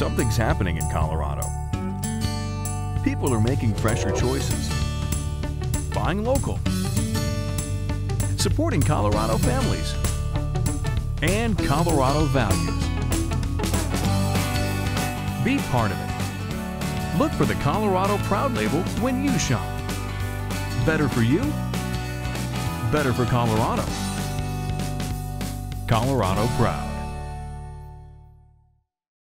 Something's happening in Colorado. People are making fresher choices, buying local, supporting Colorado families, and Colorado values. Be part of it. Look for the Colorado Proud Label when you shop. Better for you, better for Colorado. Colorado Proud.